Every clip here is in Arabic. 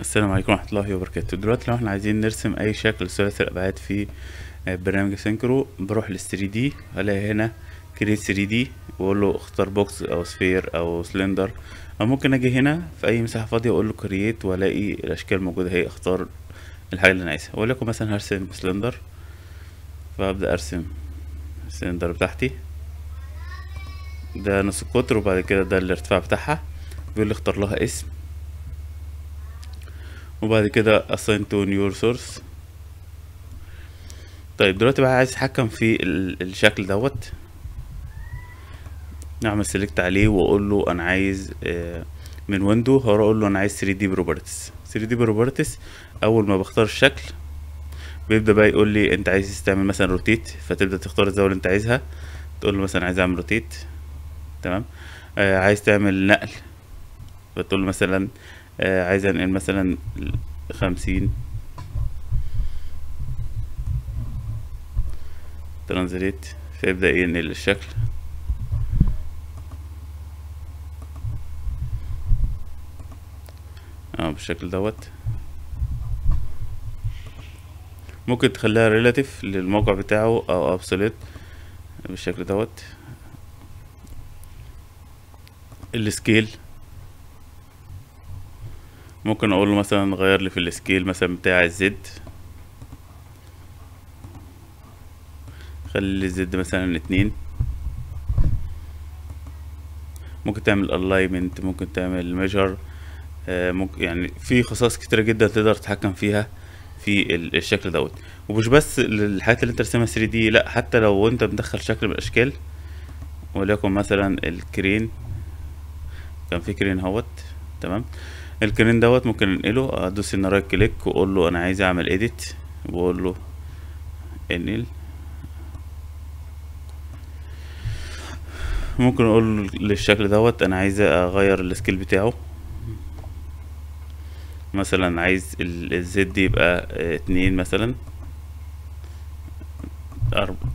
السلام عليكم ورحمه الله وبركاته. دلوقتي لو احنا عايزين نرسم اي شكل ثلاثي الابعاد في برنامج سينكرو، بروح لل 3D، الاقي هنا Create 3D واقول له اختار بوكس او سفير او سلندر، او ممكن اجي هنا في اي مساحه فاضيه واقول له Create والاقي الاشكال موجوده اهي، اختار الحاجه اللي انا عايزها. ولكن مثلا هرسم سلندر، فابدا ارسم السلندر بتاعتي، ده نص القطر وبعد كده ده الارتفاع بتاعها، بيقول لي اختار لها اسم، وبعد كده Assign to Neuron Source. طيب دلوقتي بقى عايز اتحكم في الشكل دوت، نعمل Select عليه واقول له انا عايز من ويندو، هقول له انا عايز 3D Properties. 3D Properties اول ما بختار الشكل بيبدا بقى يقول لي انت عايز تعمل مثلا روتيت، فتبدا تختار الزاويه اللي انت عايزها، تقول له مثلا عايز اعمل روتيت، تمام. عايز تعمل نقل، فتقول له مثلا عايز انقل مثلا 50، ترانزليت، فيبدأ ينقل الشكل. بالشكل دوت. ممكن تخليها ريلاتيف للموقع بتاعه او ابسوليت بالشكل دوت. السكيل ممكن اقول له مثلا غير لي في السكيل مثلا بتاع الزد، خلي الزد مثلا 2. ممكن تعمل الالاينمنت، ممكن تعمل ميجر، ممكن يعني في خصائص كتيره جدا تقدر تتحكم فيها في الشكل دوت. ومش بس الحاجات اللي انت رسمها 3D، لا حتى لو انت مدخل شكل من الاشكال، وليكن مثلا الكرين، كان في كرين اهوت، تمام. الكرين دوت ممكن انقله، ادوس هنا رايت كليك واقول له انا عايز اعمل اديت، واقول له انقل. ممكن اقول للشكل دوت انا عايز اغير السكيل بتاعه، مثلا عايز الزد يبقى 2 مثلا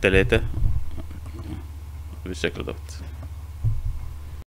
3 بالشكل دوت.